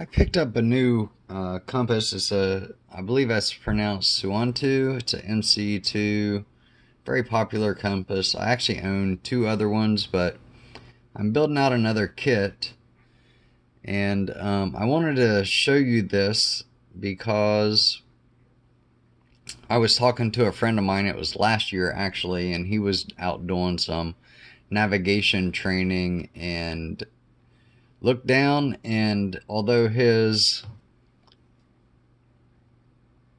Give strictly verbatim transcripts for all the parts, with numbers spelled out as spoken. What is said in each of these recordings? I picked up a new uh, compass. It's a, I believe that's pronounced Suunto. It's an M C two, very popular compass. I actually own two other ones, but I'm building out another kit, and um, I wanted to show you this because I was talking to a friend of mine. It was last year actually, and he was out doing some navigation training and looked down, and although his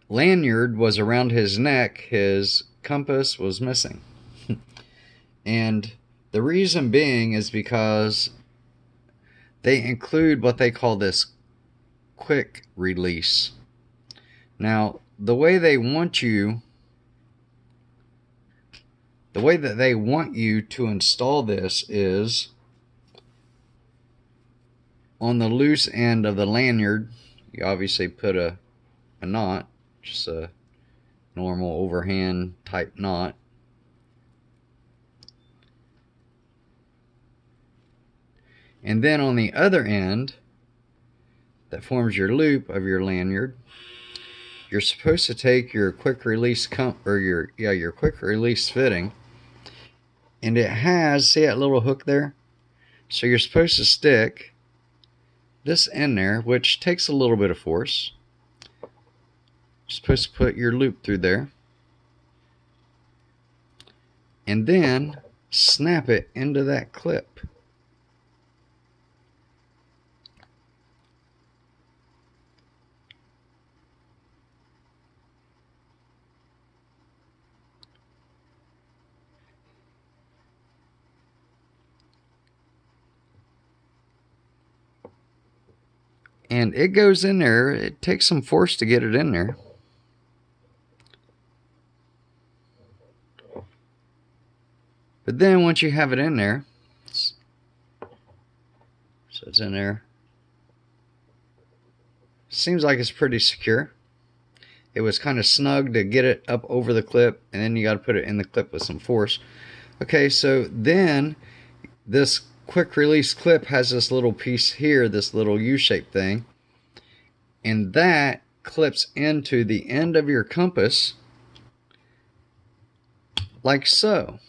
lanyard was around his neck, his compass was missing. And the reason being is because they include what they call this quick release. Now, the way they want you, the way that they want you to install this is on the loose end of the lanyard. You obviously put a, a knot, just a normal overhand type knot. And then on the other end, that forms your loop of your lanyard, you're supposed to take your quick release com or your yeah your quick release fitting, and it has, see that little hook there? So you're supposed to stick this in there, which takes a little bit of force. You're supposed to put your loop through there and then snap it into that clip. And it goes in there. It takes some force to get it in there. But then once you have it in there, so it's in there, seems like it's pretty secure. It was kind of snug to get it up over the clip, and then you got to put it in the clip with some force. Okay, so then this quick release clip has this little piece here, this little U-shaped thing, and that clips into the end of your compass like so,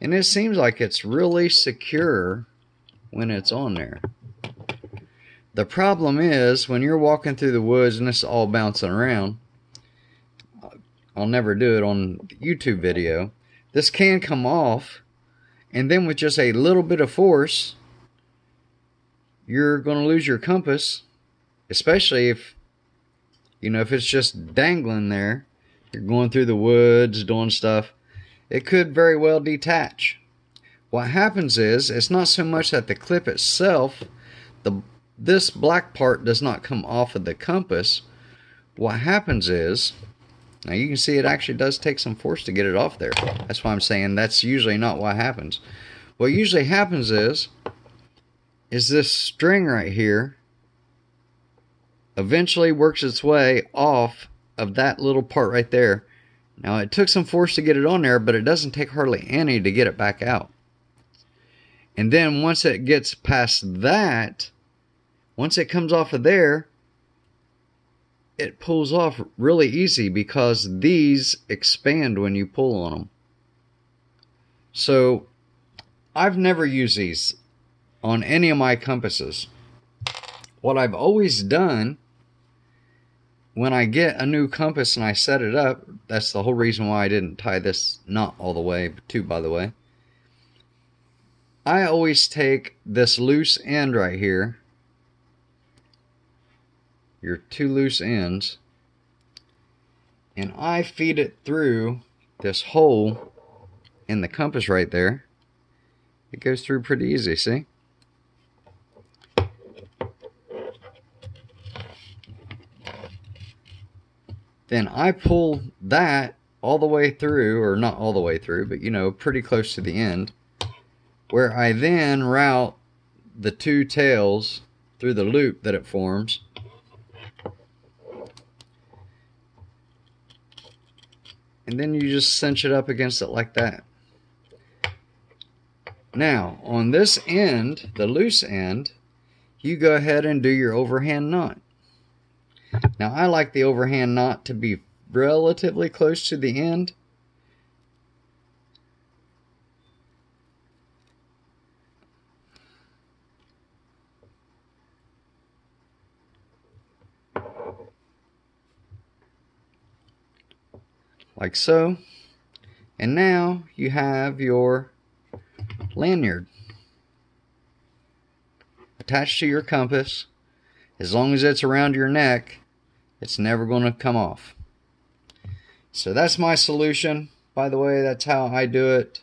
and it seems like it's really secure when it's on there. The problem is when you're walking through the woods and it's all bouncing around. I'll never do it on the YouTube video. This can come off, and then with just a little bit of force, you're going to lose your compass, especially if, you know, if it's just dangling there, you're going through the woods, doing stuff, it could very well detach. What happens is, it's not so much that the clip itself, the this black part does not come off of the compass. What happens is, now you can see it actually does take some force to get it off there. That's why I'm saying that's usually not what happens. What usually happens is, is this string right here eventually works its way off of that little part right there. Now it took some force to get it on there, but it doesn't take hardly any to get it back out. And then once it gets past that, once it comes off of there, it pulls off really easy because these expand when you pull on them. So I've never used these on any of my compasses. What I've always done when I get a new compass and I set it up, that's the whole reason why I didn't tie this knot all the way too, by the way, I always take this loose end right here, your two loose ends, and I feed it through this hole in the compass right there. It goes through pretty easy, see? Then I pull that all the way through, or not all the way through, but you know, pretty close to the end, where I then route the two tails through the loop that it forms. And then you just cinch it up against it like that. Now, on this end, the loose end, you go ahead and do your overhand knot. Now I like the overhand knot to be relatively close to the end. Like so. And now you have your lanyard attached to your compass. As long as it's around your neck, it's never going to come off. So that's my solution. By the way, that's how I do it,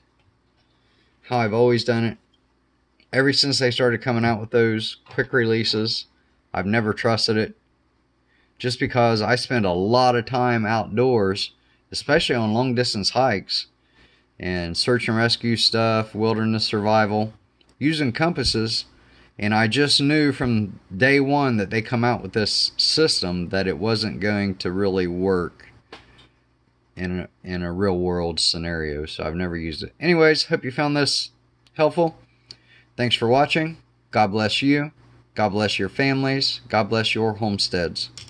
how I've always done it. Ever since they started coming out with those quick releases, I've never trusted it, just because I spend a lot of time outdoors, especially on long distance hikes and search and rescue stuff, wilderness survival, using compasses. And I just knew from day one that they come out with this system that it wasn't going to really work in a, in a real world scenario. So I've never used it. Anyways, hope you found this helpful. Thanks for watching. God bless you. God bless your families. God bless your homesteads.